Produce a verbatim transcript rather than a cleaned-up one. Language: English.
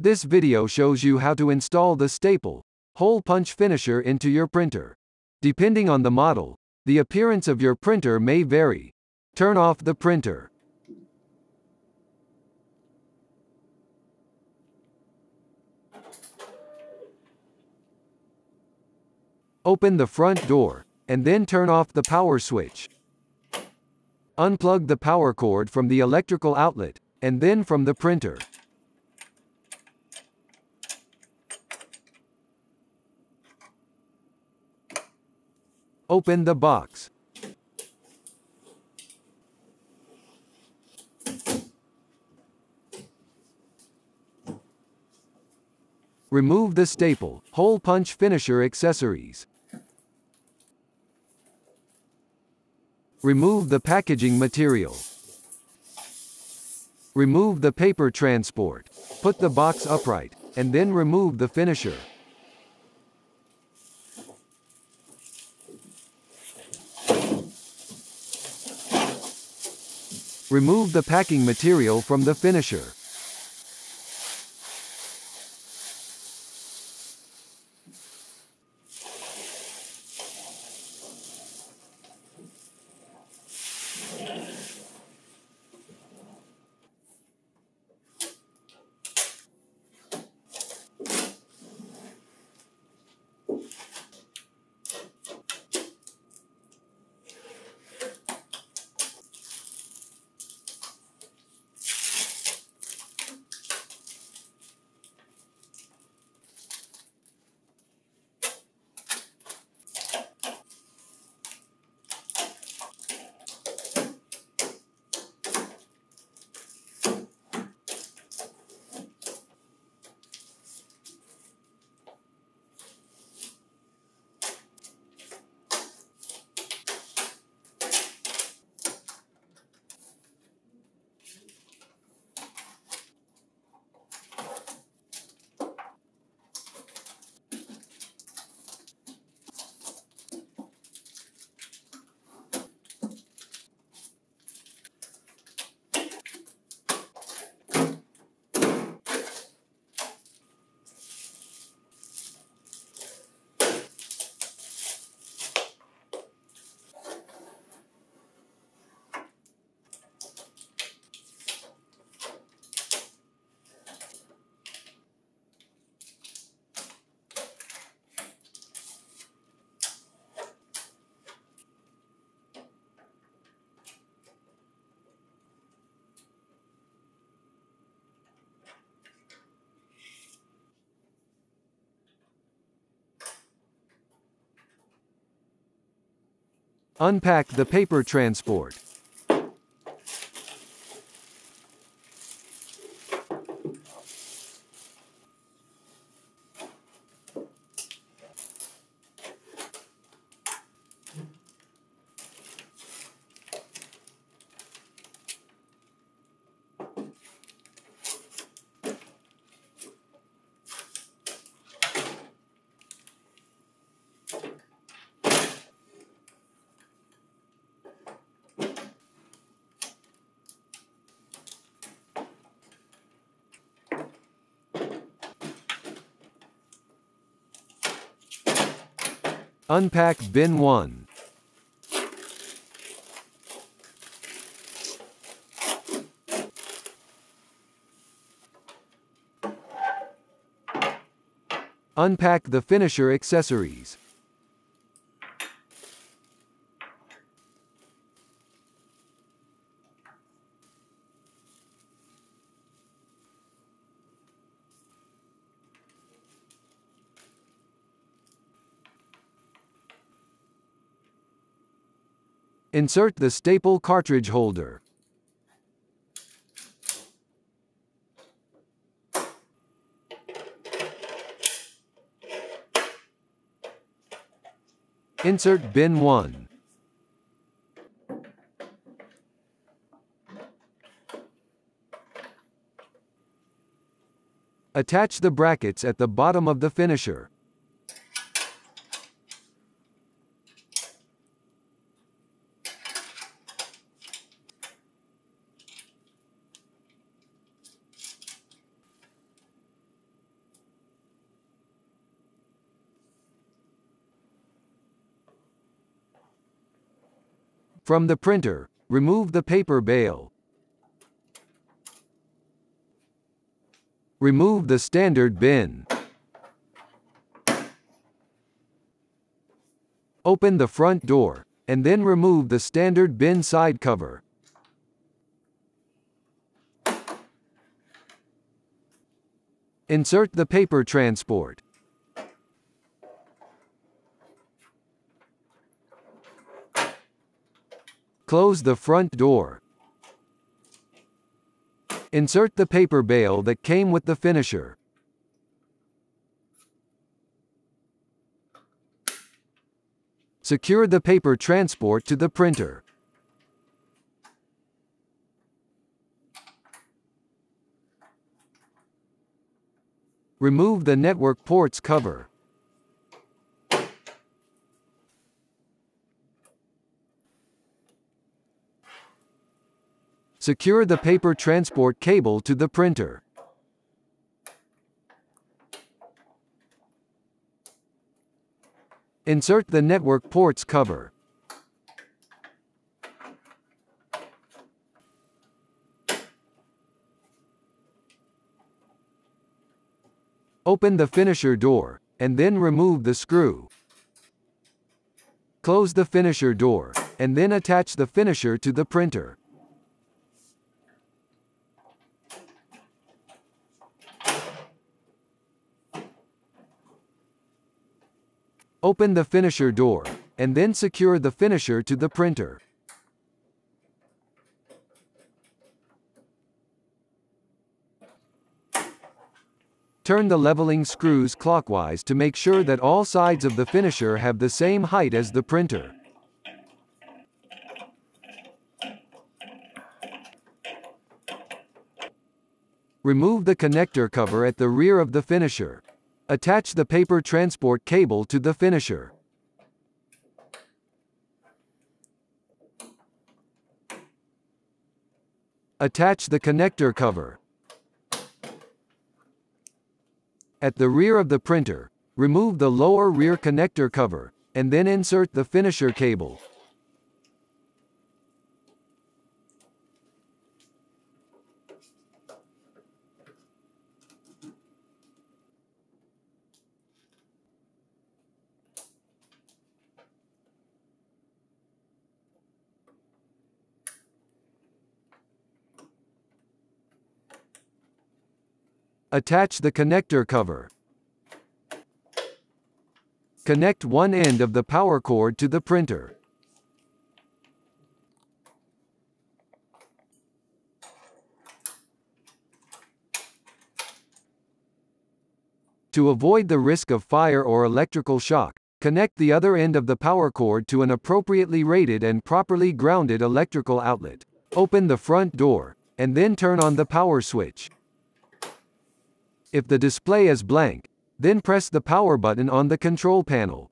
This video shows you how to install the staple hole punch finisher into your printer. Depending on the model, the appearance of your printer may vary. Turn off the printer. Open the front door, and then turn off the power switch. Unplug the power cord from the electrical outlet, and then from the printer. Open the box. Remove the staple hole punch finisher accessories. Remove the packaging material. Remove the paper transport. Put the box upright, and then remove the finisher. Remove the packing material from the finisher. Unpack the paper transport. Unpack bin one. Unpack the finisher accessories. Insert the staple cartridge holder. Insert bin one. Attach the brackets at the bottom of the finisher. From the printer, remove the paper bale. Remove the standard bin. Open the front door, and then remove the standard bin side cover. Insert the paper transport. Close the front door. Insert the paper bale that came with the finisher. Secure the paper transport to the printer. Remove the network ports cover. Secure the paper transport cable to the printer. Insert the network ports cover. Open the finisher door, and then remove the screw. Close the finisher door, and then attach the finisher to the printer. Open the finisher door, and then secure the finisher to the printer. Turn the leveling screws clockwise to make sure that all sides of the finisher have the same height as the printer. Remove the connector cover at the rear of the finisher. Attach the paper transport cable to the finisher. Attach the connector cover. At the rear of the printer, remove the lower rear connector cover, and then insert the finisher cable. Attach the connector cover. Connect one end of the power cord to the printer. To avoid the risk of fire or electrical shock, connect the other end of the power cord to an appropriately rated and properly grounded electrical outlet. Open the front door, and then turn on the power switch. If the display is blank, then press the power button on the control panel.